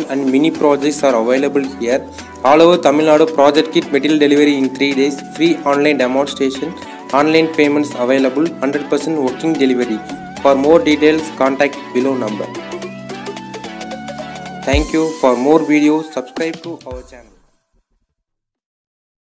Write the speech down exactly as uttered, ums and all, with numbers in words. main and mini projects are available here. All over Tamil Nadu, project kit material delivery in three days, free online demonstration, online payments available, one hundred percent working delivery. For more details, contact below number. Thank you. For more videos, subscribe to our channel.